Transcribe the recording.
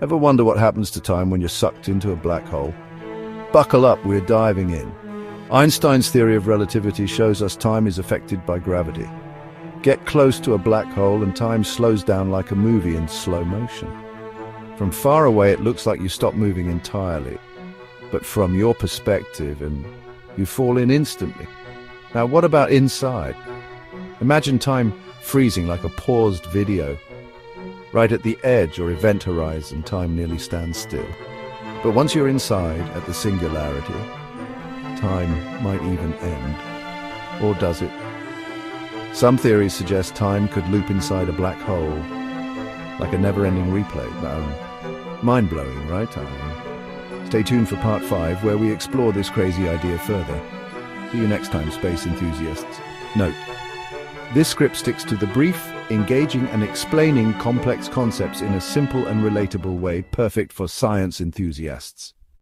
Ever wonder what happens to time when you're sucked into a black hole? Buckle up, we're diving in. Einstein's theory of relativity shows us time is affected by gravity. Get close to a black hole and time slows down like a movie in slow motion. From far away, it looks like you stop moving entirely, but from your perspective, and you fall in instantly. Now, what about inside? Imagine time freezing like a paused video. Right at the edge or event horizon, time nearly stands still. But once you're inside, at the singularity, time might even end. Or does it? Some theories suggest time could loop inside a black hole, like a never-ending replay. Mind-blowing, right? Stay tuned for part 5, where we explore this crazy idea further. See you next time, space enthusiasts. Note: this script sticks to the brief, engaging and explaining complex concepts in a simple and relatable way, perfect for science enthusiasts.